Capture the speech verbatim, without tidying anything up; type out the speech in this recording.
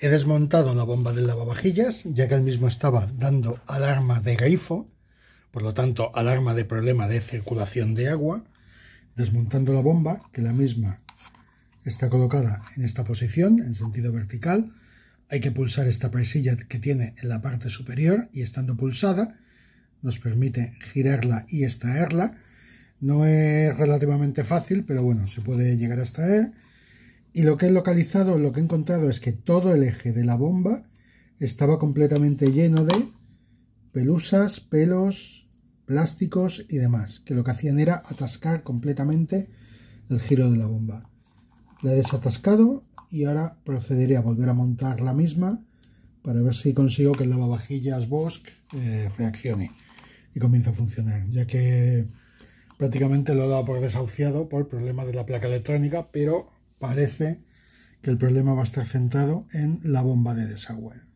He desmontado la bomba del lavavajillas, ya que el mismo estaba dando alarma de grifo, por lo tanto alarma de problema de circulación de agua. Desmontando la bomba, que la misma está colocada en esta posición, en sentido vertical, hay que pulsar esta presilla que tiene en la parte superior y estando pulsada nos permite girarla y extraerla. No es relativamente fácil, pero bueno, se puede llegar a extraer. Y lo que he localizado, lo que he encontrado es que todo el eje de la bomba estaba completamente lleno de pelusas, pelos, plásticos y demás, que lo que hacían era atascar completamente el giro de la bomba. La he desatascado y ahora procederé a volver a montar la misma para ver si consigo que el lavavajillas Bosch eh, reaccione y comience a funcionar, ya que prácticamente lo he dado por desahuciado por el problema de la placa electrónica, pero parece que el problema va a estar centrado en la bomba de desagüe.